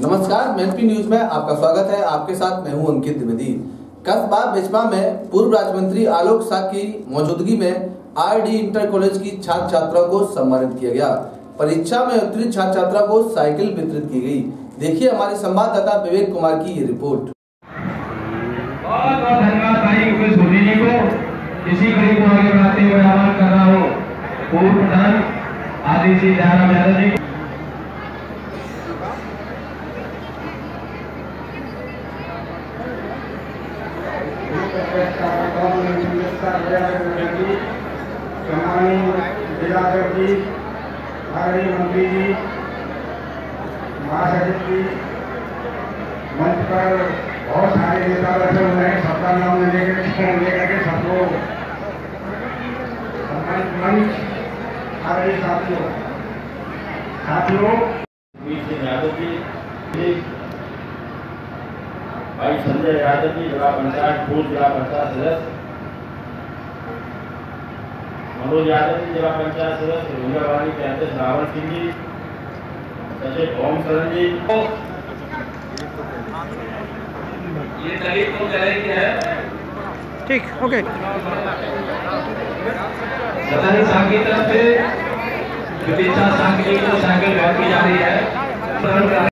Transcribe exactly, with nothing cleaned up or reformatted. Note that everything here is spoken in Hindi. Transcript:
नमस्कार, मैनपुरी न्यूज़ में आपका स्वागत है। आपके साथ मैं हूं अंकित द्विवेदी। कस्बा बिछवा में पूर्व राज्य मंत्री आलोक शाह की मौजूदगी में आईडी इंटर कॉलेज की छात्र छात्राओं को सम्मानित किया गया। परीक्षा में उत्तीर्ण छात्र छात्रा को साइकिल वितरित की गई। देखिए हमारे संवाददाता विवेक कुमार की ये रिपोर्ट। बहुत बहुत धन्यवाद भाई उमेश मोदी जी को। इसी कड़ी को आगे बढ़ाते हुए आह्वान कर रहा हूँ पूर्व प्रधान आदि श्री नावल सिंह जी को। मंत्री जी, महासचिव जी, मंच पर बहुत सारे नेता बैठे हुए हैं। सबका नाम लेकर लेकर के सबको मंच हमारे साथियों साथियों संजय यादव जी, भाई संजय यादव जी जिला पंचायत पूर्व जिला पंचायत सदस्य, मनोज यादव जी जिला पंचायत सदस्य, रुंगावाली के अध्यक्ष नावल सिंह जी, सचिव ओम शरण जी। ये टेलीफोन करेंगे है ठीक ओके। सदन संघ की तरफ से विवेक कुमार की साइकिल बांटी जा रही है।